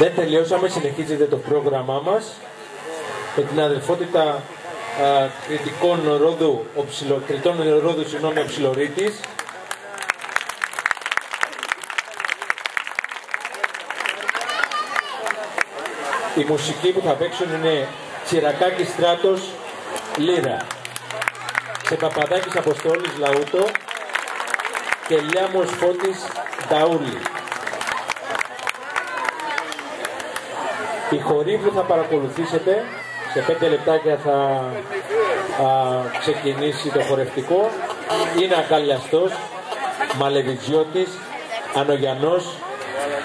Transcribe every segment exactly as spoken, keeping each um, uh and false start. Δεν τελειώσαμε, συνεχίζεται το πρόγραμμά μας με την αδελφότητα κρητών Ρόδου, ο Ψηλο, Ρόδου, συγγνώμη, ο Ψηλορείτης. Η μουσική που θα παίξουν είναι Τσιρακάκης Στράτος, λίρα. Σε Παπαδάκης Αποστόλης, λαούτο. Και Λιάμος Φώτης, ταούλι. Η χορή που θα παρακολουθήσετε, σε πέντε λεπτάκια θα α, ξεκινήσει το χορευτικό, είναι Αγαλιαστός, Μαλεβιζιώτης, Ανογιανός,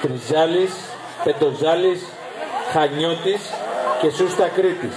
Τριζάλης, Πεντοζάλης, Χανιώτης και Σούστα Κρήτης.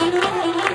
Thank you.